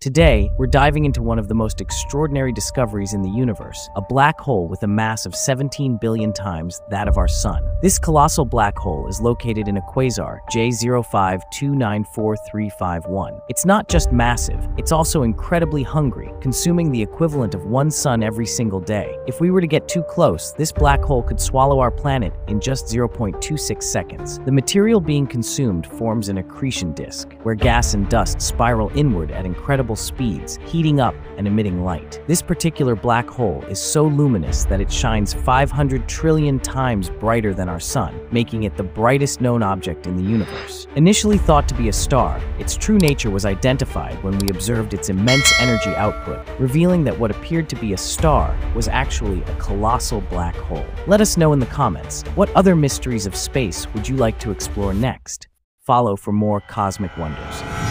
Today, we're diving into one of the most extraordinary discoveries in the universe, a black hole with a mass of 17 billion times that of our Sun. This colossal black hole is located in a quasar, J05294351. It's not just massive, it's also incredibly hungry, consuming the equivalent of one sun every single day. If we were to get too close, this black hole could swallow our planet in just 0.26 seconds. The material being consumed forms an accretion disk, where gas and dust spiral inward at incredible speeds, heating up and emitting light. This particular black hole is so luminous that it shines 500 trillion times brighter than our Sun, making it the brightest known object in the universe. Initially thought to be a star, its true nature was identified when we observed its immense energy output, revealing that what appeared to be a star was actually a colossal black hole. Let us know in the comments, what other mysteries of space would you like to explore next? Follow for more cosmic wonders.